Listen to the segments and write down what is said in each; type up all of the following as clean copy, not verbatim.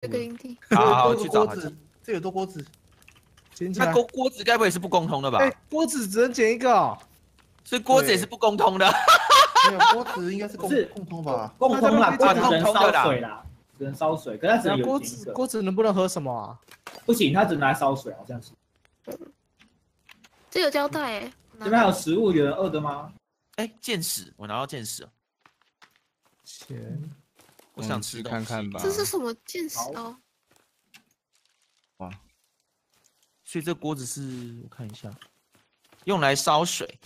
这个营地。好，去找他。这有多锅子，捡起来。那锅子该不会是不共通的吧？哎，锅子只能捡一个哦，所以锅子也是不共通的。没有，锅子应该是共通吧？共通啦，只能烧水啦，只能烧水。可是它只能有一个。锅子能不能喝什么啊？不行，它只能来烧水，好像是。这有胶带哎。这边还有食物，有人饿的吗？哎，箭矢，我拿到箭矢了。 钱，我想吃看看吧。这是什么箭矢哦？哇！所以这锅子是我看一下，用来烧水，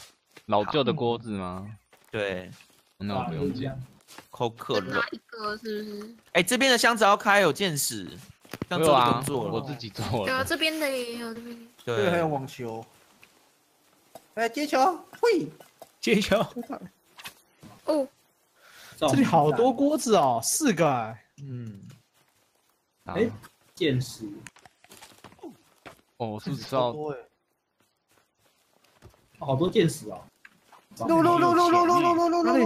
老旧的锅子吗？对，那我不用讲。扣克了。拿一个是不是？哎，这边的箱子要开有箭矢，这样做的动作我自己做了。对啊，这边的也有，这边对，还有网球。来接球，会接球。哦。 这里好多锅子哦，4个、欸。嗯。哎，箭矢。哦，我是知道。好多箭矢哦。路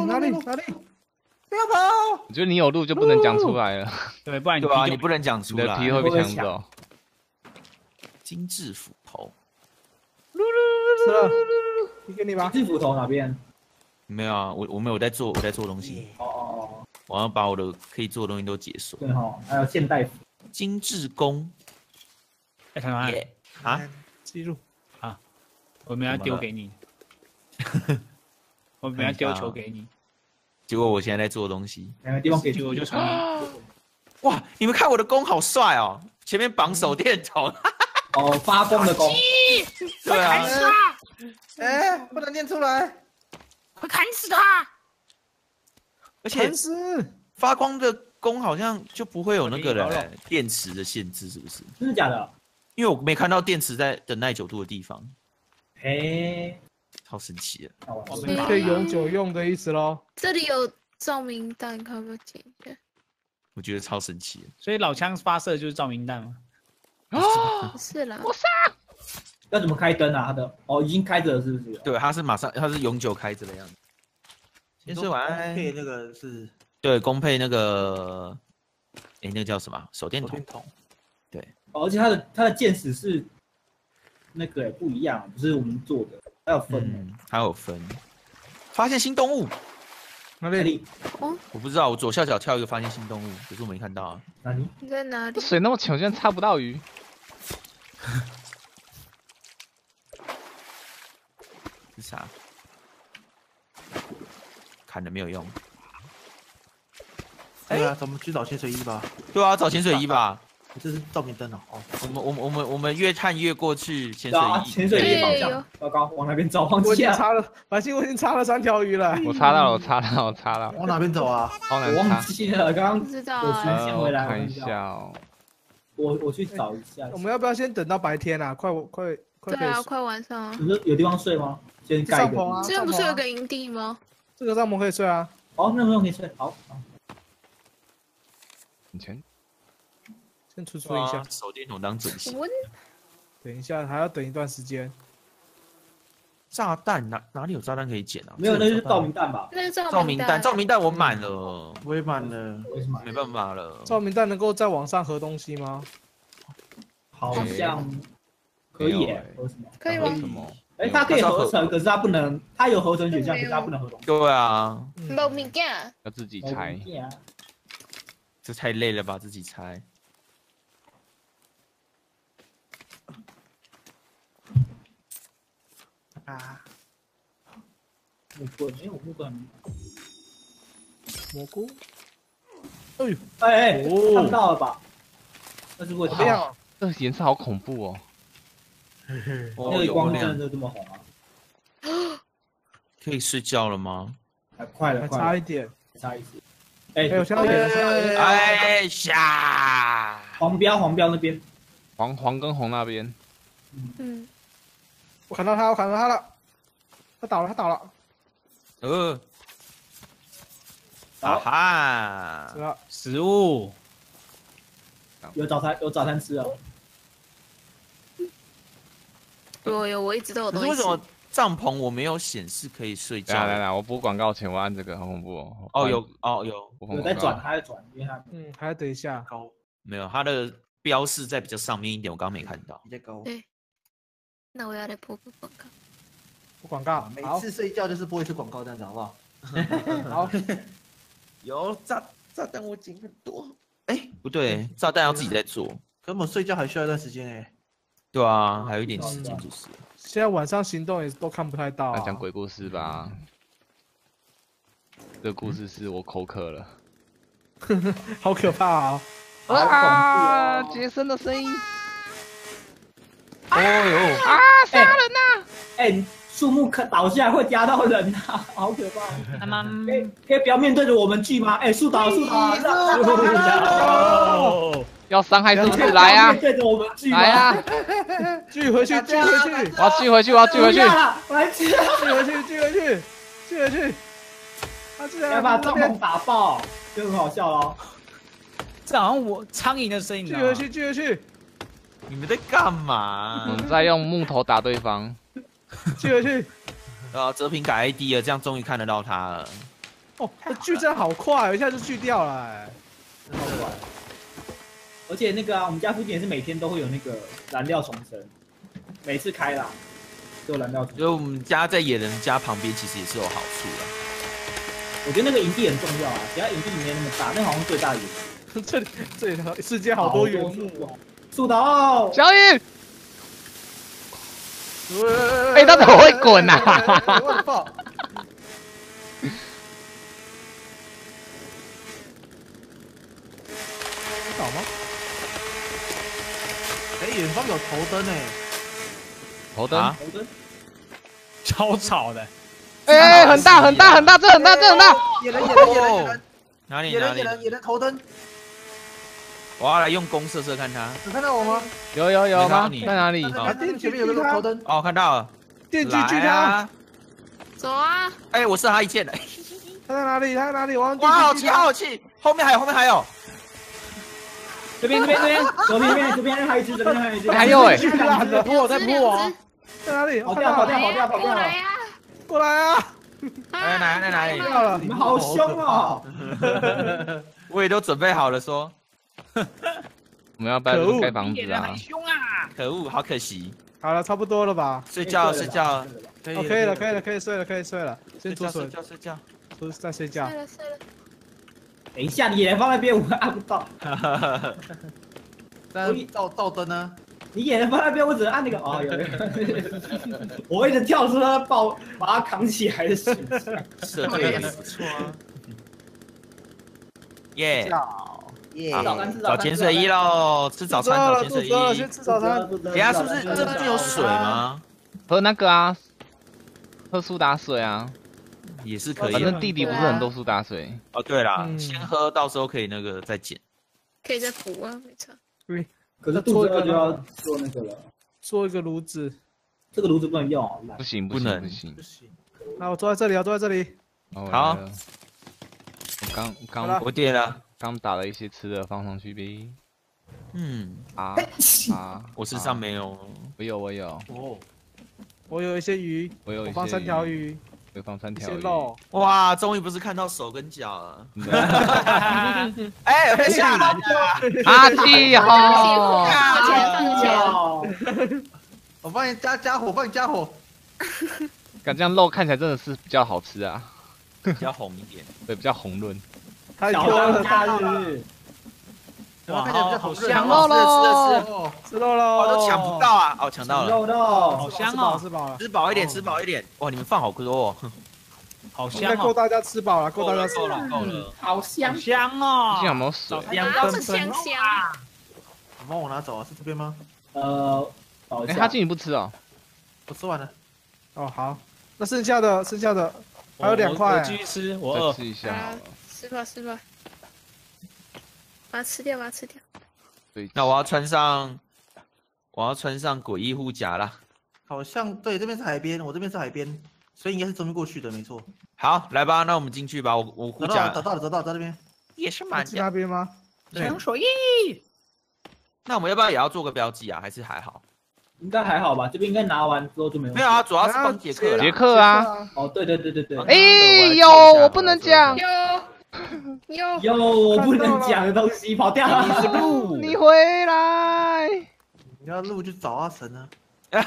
哪里？不要跑！我觉得你有路就不能讲出来了，对，不然你不能讲出来，你的皮会被抢走。精致斧头。是了，你给你吧。精致斧头哪边？ 没有啊，我没有在做，我在做东西。哦，我要把我的可以做的东西都解锁。对哦，还有现代服、精致工。哎，台湾啊，记录啊，我们要丢给你，我们要丢球给你。结果我现在在做东西，两个地方给球我就传你。哇，你们看我的弓好帅哦，前面绑手电筒。哦，发光的弓。对啊。哎，不能念出来。 快砍死他！而且发光的弓好像就不会有那个了，电池的限制是不是？真的假的？因为我没看到电池在等耐久度的地方。哎，超神奇的！可以永久用的意思咯。这里有照明弹，可不可以捡一下？我觉得超神奇的。所以老枪发射就是照明弹吗？哦，是啦。我杀！ 要怎么开灯啊？它的哦，已经开着了，是不是？对，它是马上，它是永久开着的样子。先说晚安。配那个是，对，公配那个，哎，那个叫什么？手电筒。对。哦，而且它的箭矢是那个不一样，不是我们做的，还有分的。还有分。发现新动物。哪里？哦。我不知道，我左下角跳一个发现新动物，可是我没看到啊。哪里？你在哪里？水那么浅，我现在插不到鱼。 是啥？砍了没有用。哎呀，咱们去找潜水衣吧。对啊，找潜水衣吧。这是照明灯哦。我们越探越过去潜水衣。潜水衣方向。糟糕，往哪边走？我已经插了，反正我已经插了3条鱼了。我插到了。往哪边走啊？我忘记了，刚刚知道。我先回来看一下哦。我去找一下。我们要不要先等到白天啊？快！ 对啊，快晚上了。有地方睡吗？先盖一个。这边不是有个营地吗？这个帐篷可以睡啊。哦，那帐篷可以睡。好。以前。先出租一下。手电筒当准星。等一下，还要等一段时间。炸弹哪里有炸弹可以捡啊？没有，那就是照明弹吧。那是照明弹我满了，我也满了，没办法了。照明弹能够在网上合东西吗？好像。 可以，可以吗？哎，它可以合成，可是它不能，它有合成选项，可是它不能合成。对啊，没物件，要自己拆。这太累了吧，自己拆。啊！木棍没有木棍，蘑菇。哎呦，哎，看到了吧？那是我这样，这颜色好恐怖哦。 那个光真的这么红啊？可以睡觉了吗？快了，差一点。哎，有点。哎下。黄标那边，黄跟红那边。嗯。我砍到他了，他倒了。啊哈！知道食物。有早餐吃啊。 有，我一直都有东西。为什么帐篷我没有显示可以睡觉？来，我播广告前我按这个，好恐怖哦。哦有，我在转，还在转，因为它还要等一下。没有，它的标示在比较上面一点，我刚刚没看到。比较高。对，那我要来播个广告。播广告，每次睡觉就是播一次广告，这样子好不好？好。有炸弹，我捡很多。哎，不对，炸弹要自己在做，根本睡觉还需要一段时间哎。对啊，还有一点时间就是。现在晚上行动也都看不太到。讲鬼故事吧。这个故事是我口渴了。好可怕啊！啊！杰森的声音。哦呦！啊！杀人呐！哎，树木可倒下会压到人呐，好可怕！可以不要面对着我们锯吗？哎，树倒，树倒！要伤害是不是？来啊！对着我们锯！来啊！锯回去！锯回去！我要锯回去！我要锯回去！来锯！锯回去！锯回去！锯回去！他居然把帐篷打爆！就很好笑哦，这好像我苍蝇的声音。去！你们在干嘛？我们在用木头打对方。去！啊，哲平改 ID 了，这样终于看得到他了。哦，他锯真好快，一下就锯掉了。真的好快。而且那个啊，我们家附近也是每天都会有那个燃料重生，每次开啦都有燃料重生。所以我们家在野人家旁边，其实也是有好处的。我觉得那个营地很重要啊，只要营地没那么大，那好像最大的原木。这世界好多原木哦，树倒。小雨，哎，他怎么会滚啊？我的爆！倒吗？哎，远方有头灯哎。头灯？头灯？超吵的。哎，很大，这很大，野人，哪里？野人头灯。我要来用弓射射看他。你看到我吗？有吗？在哪里？电前面有个头灯。哦，看到了。电锯锯他。走啊！哎，我射他一箭了。他在哪里？哇，好气！后面还有。这边，左边还有一只，还有哎。在扑我。在哪里？跑掉！过来啊！来！掉了，你们好凶哦！我也都准备好了，说我们要搬盖房子啊！凶啊！可恶，好可惜。好了，差不多了吧？睡觉，可以睡了，先出水，睡觉，再睡觉。睡了。等一下，你野人放那边，我按不到。照灯呢？你野人放那边，我只能按那个哦，有。我一直跳出他抱，把他扛起来的形象，设计也不错啊。耶！早潜水衣喽，吃早餐，早潜水衣。先吃早餐。等下是不是这附近有水吗？喝那个啊，喝苏打水啊，也是可以。反正弟弟不是很多苏打水。哦，对啦，先喝，到时候可以那个再减。可以再补啊，没错。对。可是做一个就要做那个了，做一个炉子，这个炉子不能用啊，不行。那我坐在这里。好，我点了，刚打了一些吃的放上去呗。嗯啊，我身上没有，我有。哦，我有一些鱼，我放3条鱼。放3条鱼，哇！终于不是看到手跟脚了。哎，别吓人了！阿弟好，放脚。我帮你加火，敢这样肉看起来真的是比较好吃啊，比较红一点，对，比较红润。太油了，大日。哇，看起来比较好吃。抢肉喽！吃肉喽！我都抢不到啊！哦，抢到了。肉肉，好香哦！吃饱一点。哇，你们饭好多哦，好香哦！够大家吃饱了，够大家吃了。好香哦！有没有水？都是香。你帮我拿走啊？是这边吗？哎，他进去不吃哦。我吃完了。哦，好，那剩下的还有2块。我继续吃，我饿。吃一下好了。吃吧。把它吃掉。对，那我要穿上诡异护甲啦。好像对，这边是海边，我这边是海边，所以应该是中间过去的，没错。好，来吧，那我们进去吧。我护甲找到了，在这边。也是满江那边吗？抢水翼。那我们要不要也要做个标记啊？还是还好？应该还好吧，这边应该拿完之后就没有。没有啊，主要是帮杰克啦。杰克啊。哦，对。哎呦，我不能讲。哟，我不能讲的东西跑掉了。你回来。你要路就找阿神啊。是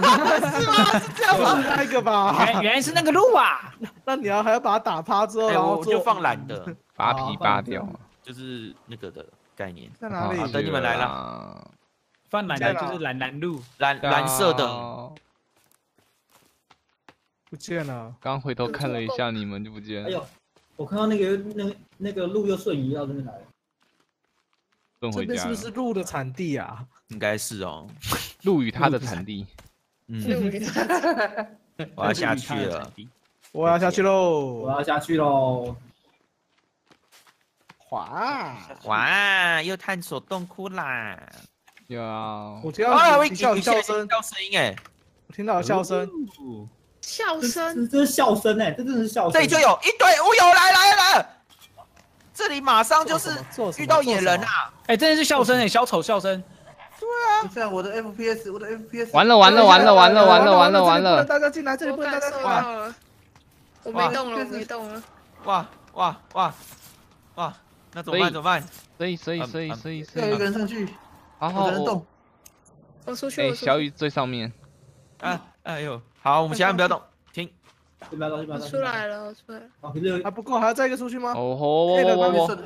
吗？是这样吗？那个吧。原来是那个路啊。那你要还要把它打趴之后，然后就放懒的，把皮扒掉，就是那个的概念。在哪里？等你们来了。放懒的就是懒懒路，蓝色的。 不见了，刚回头看了一下，你们就不见了。哎呦，我看到那个路又瞬移到这边来了，顺回家。这边是不是鹿的产地啊？应该是哦，鹿与它的产地。嗯，我要下去了，我要下去喽，我要下去喽。哇哇，又探索洞窟啦！有，我听到笑声哎，我听到笑声。 笑声，这是笑声哎，这真的是笑声。这里就有一堆乌有来了，这里马上就是遇到野人啊！哎，真的是笑声哎，小丑笑声。对啊，这样我的 FPS， 我的 FPS。完了！大家进来，这里不能大家进来。我没动了，没动了。哇！那怎么办？所以。要一个人上去，好好动。我出去。哎，小雨最上面。啊，哎呦。 好，我们千万不要动，停！不要动！出来了。啊，不够，还要再一个出去吗？还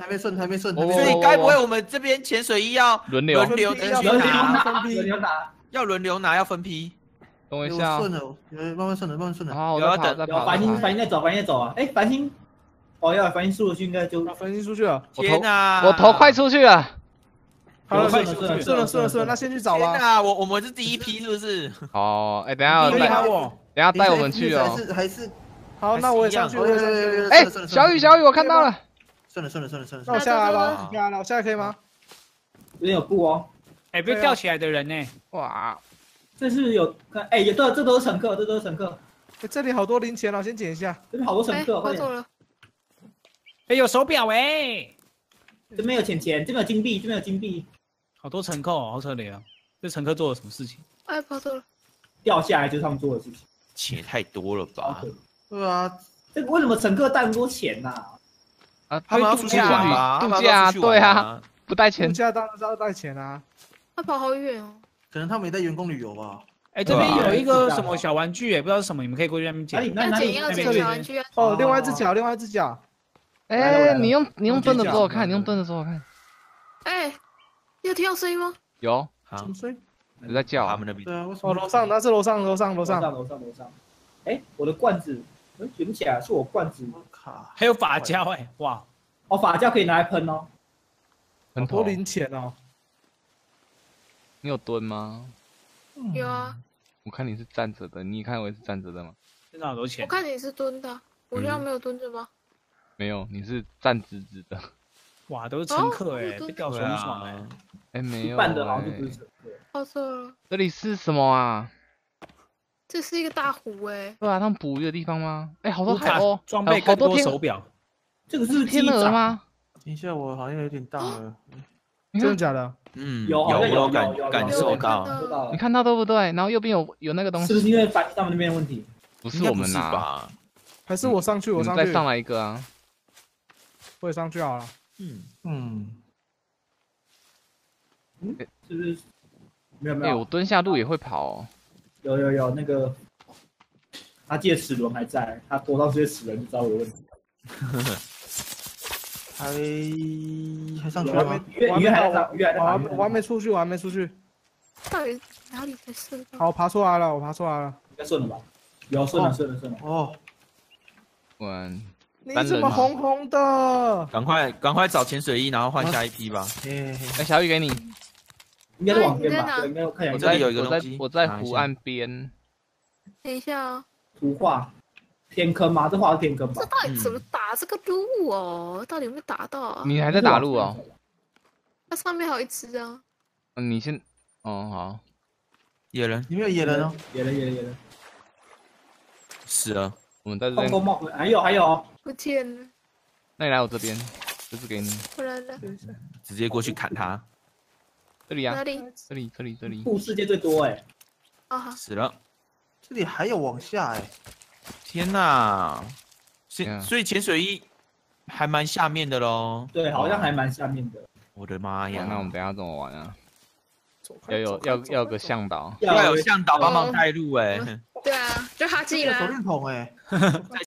没顺。所以该不会我们这边潜水衣要轮流拿，要轮流拿，要分批。等我一下，顺了，慢慢顺了。好，我要等。繁星在走，繁星在走啊！哎，繁星，哦，要繁星出去应该就繁星出去了。天哪，我头快出去了。好了，顺了，那先去找吧。那我们是第一批，是不是？哦，哎，等下带我们去哦。还是，好，那我也上去。哎，小雨，我看到了。顺了，那我下来了，我下来可以吗？有点有布哦。哎，被吊起来的人呢？哇，这是有，哎，这都是乘客。这里好多零钱了，先捡一下。这边好多乘客，快走了。哎，有手表哎。这边有钱，这边有金币，好多乘客哦，好可怜啊！这乘客做了什么事情？哎，跑走了，掉下来就是他们做的事情。钱也太多了吧？对啊，这为什么乘客带那么多钱呐？啊，他们要出去玩啊，度假，对啊，不带钱，度假当然是要带钱啊。他跑好远哦，可能他们也在员工旅游吧。哎，这边有一个什么小玩具，也不知道是什么，你们可以过去那边捡。要捡小玩具啊！哦，另外一只脚。哎，你用蹲的时候看，哎。 你有听到声音吗？有，什么声音？有在叫他们那边。对啊，哦，楼上。哎，我的罐子，我捡不起来，是我罐子。卡。还有发胶哎，哇！哦，发胶可以拿来喷哦。很多零钱哦。你有蹲吗？有啊。我看你是站着的，你看我也是站着的吗？身上好多钱。我看你是蹲的，我刚刚没有蹲着吗？没有，你是站直直的。 哇，都是乘客哎，被吊爽爽哎！哎，没有，半的好像就不是乘客。好色了。这里是什么啊？这是一个大湖哎。对啊，他们捕鱼的地方吗？哎，好多海鸥，装备更多手表。这个是天鹅吗？等一下，我好像有点大了。真的假的？嗯，有感受到。你看到对不对？然后右边有那个东西。是不是因为反他们那边的问题？不是我们拿，还是我上去。再上来一个啊！我也上去好了。 是不是没有？哎，我蹲下路也会跑哦。有那个，他借齿轮还在，他躲到这些齿轮就知道有问题。还上去了吗？我还没出去，到底哪里才是？好，我爬出来了。应该顺了吧？有顺了。哦，滚。 你怎么红红的？赶快找潜水衣，然后换下一批吧。哎，小雨给你，应该是往边吧？应该我看一下。这里有一个东西，我在湖岸边。等一下哦。图画，天坑吗？这画是天坑吧？这到底怎么打这个路哦？到底有没有打到啊？你还在打路哦？那上面还有一只啊。嗯，你先，哦好。野人，有没有野人哦？野人。是啊，我们在这边。空空冒回，还有。 不见了，那你来我这边，这是给你。我来了，直接过去砍他。这里啊，这里。故世界最多哎。啊。死了。这里还有往下哎。天哪！所以潜水衣还蛮下面的咯。对，好像还蛮下面的。我的妈呀！那我们等一下怎么玩啊？要个向导，要有向导帮忙带路哎。对啊，就他自己啦。手电筒哎，在